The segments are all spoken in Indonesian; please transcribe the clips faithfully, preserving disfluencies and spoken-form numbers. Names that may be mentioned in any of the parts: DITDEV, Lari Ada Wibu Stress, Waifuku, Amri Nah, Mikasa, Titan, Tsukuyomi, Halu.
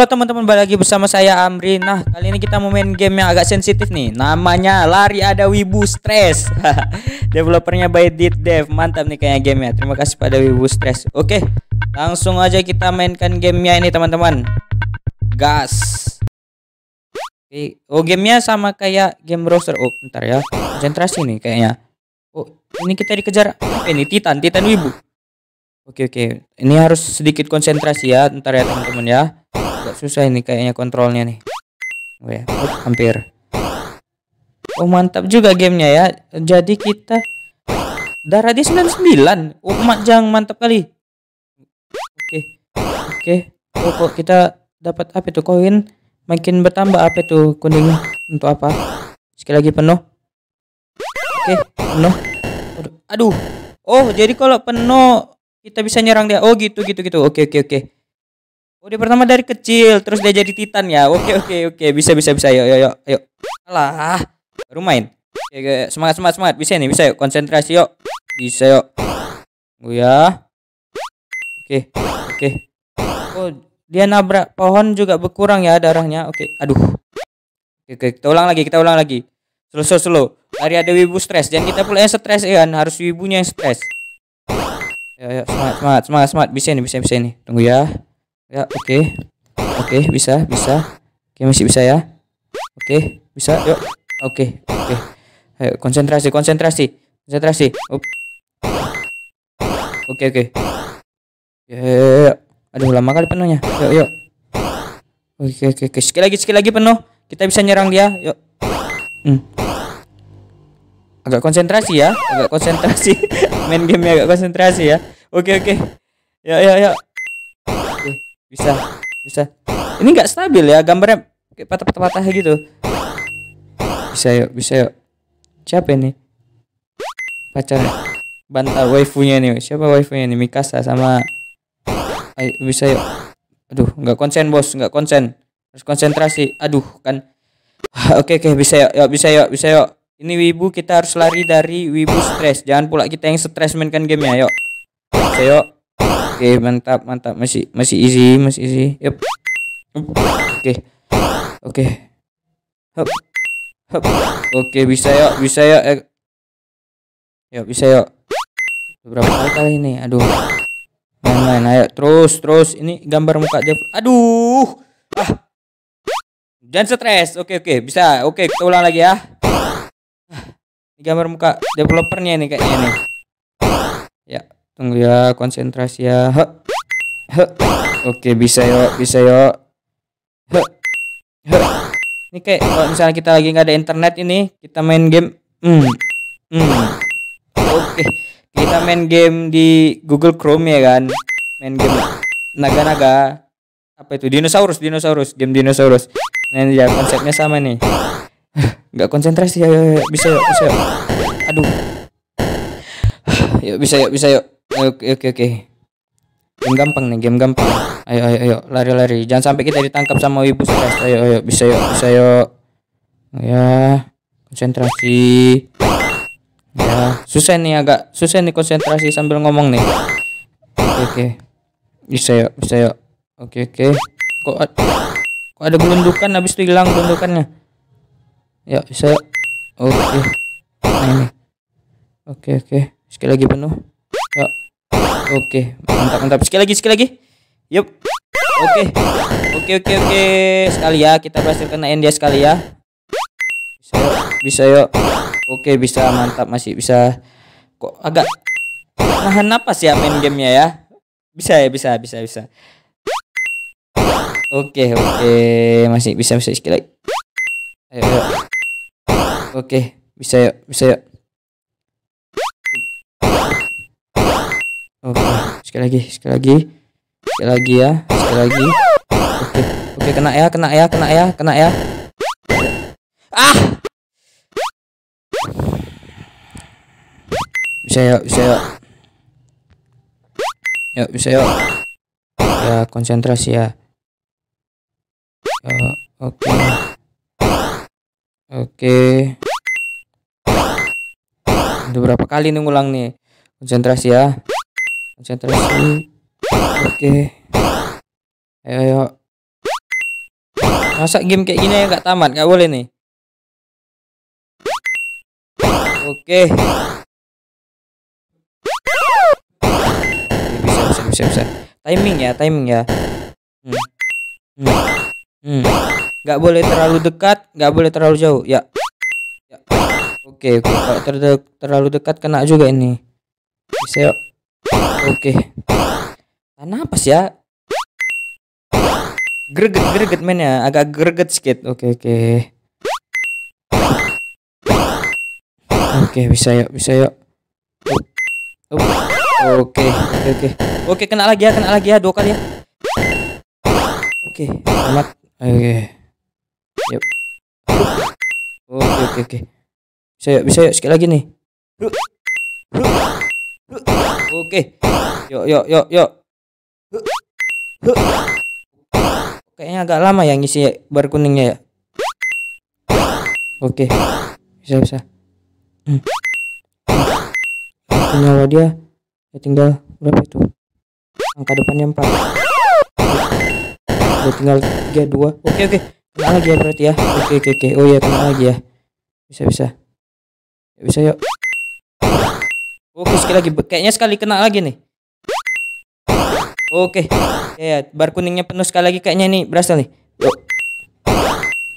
Halo teman-teman, balik lagi bersama saya Amri. Nah, kali ini kita mau main game yang agak sensitif nih. Namanya Lari Ada Wibu Stress. Developernya by DITDEV. Mantap nih kayaknya gamenya. Terima kasih pada Wibu Stress. Oke, langsung aja kita mainkan gamenya ini teman-teman. Gas. Oke. Oh, gamenya sama kayak game browser. Oh, bentar ya. Konsentrasi nih kayaknya. Oh, ini kita dikejar. Eh, ini Titan, Titan Wibu. Oke oke. Ini harus sedikit konsentrasi ya. Bentar ya teman-teman ya. Agak susah ini kayaknya kontrolnya nih. Oh ya, oh, hampir. Oh, mantap juga gamenya ya. Jadi kita darah dia sembilan puluh sembilan. Oh, majang, mantap kali. Oke. Oke. Oh, kok kita dapat apa itu, koin? Makin bertambah apa itu kuningnya? Untuk apa? Sekali lagi penuh. Oke, penuh. Aduh. Oh, jadi kalau penuh kita bisa nyerang dia. Oh, gitu gitu gitu. Oke oke oke. Oh, dia pertama dari kecil terus dia jadi titan ya. Oke oke oke, bisa bisa bisa. Yuk yuk yuk. Alah, baru main. Oke, oke. Semangat semangat semangat. Bisa nih, bisa yuk. Konsentrasi yuk. Bisa yuk. Oh ya. Oke oke. Oh, dia nabrak pohon juga berkurang ya darahnya. Oke. Aduh. Oke, oke. Kita ulang lagi, kita ulang lagi. Slow slow slow. Lari Ada Wibu Stress. Jangan kita pula yang stres ya kan. Harus wibunya yang stres. Ya ya, semangat semangat semangat semangat. Bisa nih, bisa bisa nih. Tunggu ya. Ya, oke. Okay. Oke, okay, bisa, bisa. Oke, okay, masih bisa ya. Oke, okay, bisa. Yuk. Oke, okay, oke. Okay. Ayo, konsentrasi, konsentrasi. Konsentrasi. Oke, oke. Okay, okay. Ya. Aduh, lama kali penuhnya. Yuk, yuk. Oke, okay, oke, okay, okay. Sekali lagi, sekali lagi penuh. Kita bisa nyerang dia. Yuk. Hmm. Agak konsentrasi ya. Agak konsentrasi. Main game agak konsentrasi ya. Oke, okay, oke. Okay. Ya, ya, ya. Bisa, bisa. Ini nggak stabil ya gambarnya, kayak patah-patah gitu. Bisa yuk, bisa yuk. Siapa ini? Pacarnya, bantal waifunya nih. Siapa waifunya nih? Mikasa sama. Ayo, bisa yuk. Aduh, nggak konsen bos, nggak konsen. Harus konsentrasi. Aduh, kan. Oke oke, bisa yuk, yuk, bisa yuk, bisa yuk. Ini wibu, kita harus lari dari wibu stress. Jangan pula kita yang stres mainkan gamenya. Yuk, bisa yuk. Oke, okay, mantap mantap, masih masih easy masih easy. Yup. Oke oke oke, bisa yuk, bisa yuk, yuk bisa yuk. Berapa kali kali ini? Aduh, main-main. Ayo terus terus. Ini gambar muka dia. Aduh, ah. Jangan stres. Oke oke, bisa. Oke, kita ulang lagi ya. Ini gambar muka developernya nih kayaknya nih. Ya. Tunggu ya, konsentrasi ya. He. He. Oke, bisa yuk, bisa yuk. He. He. Ini kayak kalau misalnya kita lagi nggak ada internet ini, kita main game. Hmm. Hmm. Oke, kita main game di Google Chrome ya kan. Main game naga-naga. Apa itu? Dinosaurus, dinosaurus, game dinosaurus. Nah, ya konsepnya sama nih. Nggak konsentrasi ya, ya, ya. Bisa yuk, bisa yuk. Aduh. Yuk, bisa yuk, bisa yuk. Oke oke oke. Game gampang nih, game gampang. Ayo ayo ayo, lari-lari. Jangan sampai kita ditangkap sama wibu stress. Ayo ayo, bisa yuk, bisa yuk. Ya, konsentrasi. Ya, susah nih agak, susah nih konsentrasi sambil ngomong nih. Oke oke. Bisa yuk, bisa yuk. Oke oke. Kok ada, kok ada gelundukan, habis itu hilang gelundukannya. Ya, bisa yuk. Oke. Nah, ini. Oke oke. Sekali lagi penuh. Ya. Oke, okay. Mantap mantap. Sekali lagi, sekali lagi. Yup. Oke. Okay. Oke okay, oke okay, oke. Okay. Sekali ya, kita berhasil kenain dia sekali ya. Bisa yuk, bisa yuk. Oke, okay, bisa, mantap, masih bisa. Kok agak nahan napas ya main gamenya ya. Bisa ya, bisa, bisa, bisa. Oke okay, oke, okay. Masih bisa, bisa sekali lagi. Ayo. Ayo. Oke, okay. Bisa yuk, bisa yuk. Oke, okay. Sekali lagi, sekali lagi, sekali lagi ya, sekali lagi. Oke, okay. Oke, okay, kena ya, kena ya, kena ya, kena ya. Ah, bisa yuk, bisa yuk. Yuk, bisa yuk. Ya, konsentrasi ya. Ya, oke, okay. Oke. Okay. Udah berapa kali nih ngulang nih? Konsentrasi ya. Konsentrasi. Oke. Okay. Ayo, ayo. Masa game kayak gini ya gak tamat? Gak boleh nih. Oke. Bisa, bisa, bisa, bisa. Timing ya, timing ya. Hmm. Hmm. Hmm. Gak boleh terlalu dekat, gak boleh terlalu jauh. Ya. Ya. Oke, oke. Kalau ter terlalu dekat kena juga ini. Bisa yuk. Oke. Tanah apa sih ya? Greget, greget men ya, agak greget sedikit. Oke, oke. Oke, bisa yuk, bisa yuk. Oke, oke, oke. Oke, kena lagi ya, kena lagi ya, dua kali ya. Oke, selamat. Oke. Yuk. Oke, oke, oke. Bisa yuk, bisa yuk, sekali lagi nih. Oke. Yuk, yuk, yuk, yuk. Kayaknya agak lama ya ngisi bar kuningnya ya. Oke. Bisa, bisa. Hmm. Hmm. Nyawa dia ya tinggal berapa itu? Angka depannya empat. Dia tinggal tiga, dua. Oke, oke. Kena lagi ya berarti ya. Oke, oke, oke. Oh iya, kena lagi ya. Bisa, bisa. Ya, bisa yuk. Oke, sekali lagi. Kayaknya sekali kena lagi nih. Oke, ya, ya, bar kuningnya penuh sekali lagi kayaknya nih, berhasil nih.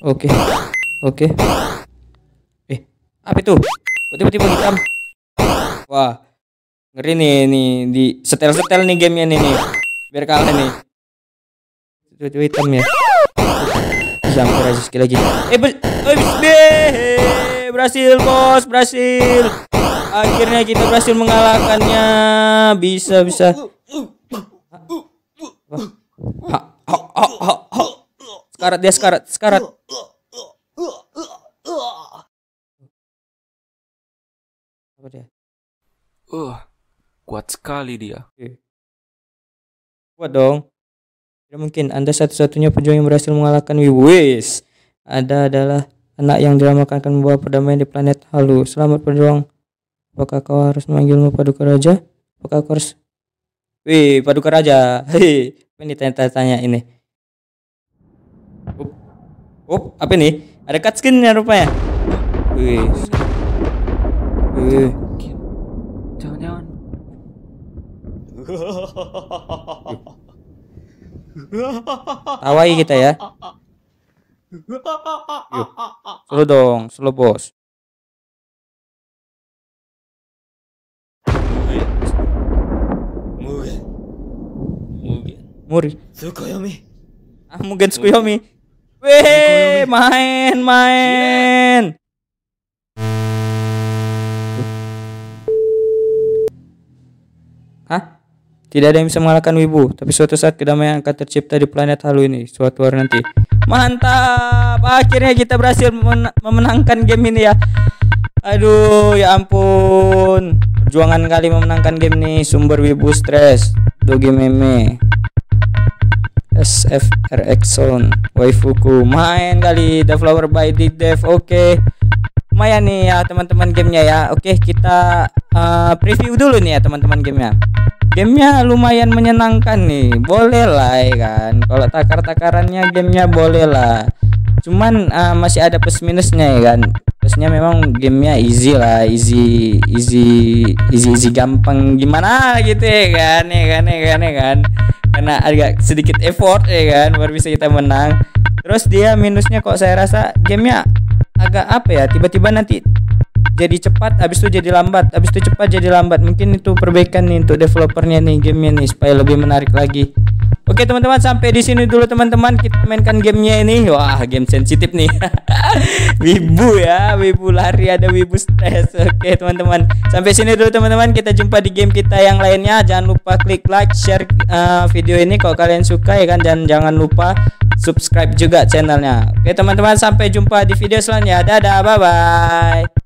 Oke, oke. Eh, apa itu? Tiba-tiba hitam. Wah, ngeri nih, nih di setel-setel nih gamenya nih, nih. Biar kalah nih. Tiba-tiba hitam ya. Hampir aja sekali lagi. Eh, ber eh, berhasil bos, berhasil. Akhirnya kita berhasil mengalahkannya. Bisa, bisa. Ha, ha, ha, ha, ha. Sekarat dia, sekarat, sekarat. Apa dia? Uh, kuat sekali dia. Okay. Kuat dong. Tidak mungkin Anda satu-satunya pejuang yang berhasil mengalahkan Wiwis. Anda adalah anak yang dilamakan akan membawa perdamaian di planet Halu. Selamat berjuang. Apakah kau harus memanggilmu Paduka Raja? Apakah kau harus? Wih, Paduka Raja. Hei. Ini tanya-tanya ini. Up, up, apa nih? Ada cutscene-nya rupanya. Wih. Wih. Jangan-jangan. Tawai kita ya. Yuk, slow dong, slow bos. Mugen. Mugen. Muri. Tsukuyomi. Ah, Mugen Tsukuyomi. Weh, main, main. Hah? Tidak ada yang bisa mengalahkan Wibu, tapi suatu saat kedamaian akan tercipta di planet Halu ini suatu hari nanti. Mantap! Akhirnya kita berhasil memen memenangkan game ini ya. Aduh, ya ampun. Perjuangan kali memenangkan game nih. Sumber Wibu Stress. Doge meme S F R X on Waifuku. Main kali The Flower by DITDEV. Oke, lumayan nih ya teman-teman gamenya ya. Oke, kita uh, preview dulu nih ya teman-teman gamenya. Gamenya lumayan menyenangkan nih. Boleh lah ya kan. Kalau takar-takarannya gamenya boleh lah. Cuman uh, masih ada plus minusnya ya kan. Plusnya memang gamenya easy lah, easy, easy, easy, easy gampang gimana gitu ya kan, ya kan, ya kan, ya kan. Karena agak sedikit effort ya kan, baru bisa kita menang. Terus dia minusnya kok saya rasa gamenya agak apa ya, tiba-tiba nanti jadi cepat, habis itu jadi lambat, habis itu cepat jadi lambat. Mungkin itu perbaikan nih untuk developernya nih gamenya nih supaya lebih menarik lagi. Oke teman-teman, sampai di sini dulu teman-teman, kita mainkan gamenya ini. Wah, game sensitif nih. Wibu ya, Wibu Lari Ada Wibu Stress. Oke teman-teman, sampai sini dulu teman-teman, kita jumpa di game kita yang lainnya. Jangan lupa klik like, share uh, video ini kalau kalian suka ya kan, dan jangan lupa subscribe juga channelnya. Oke teman-teman, sampai jumpa di video selanjutnya. Dadah, bye-bye.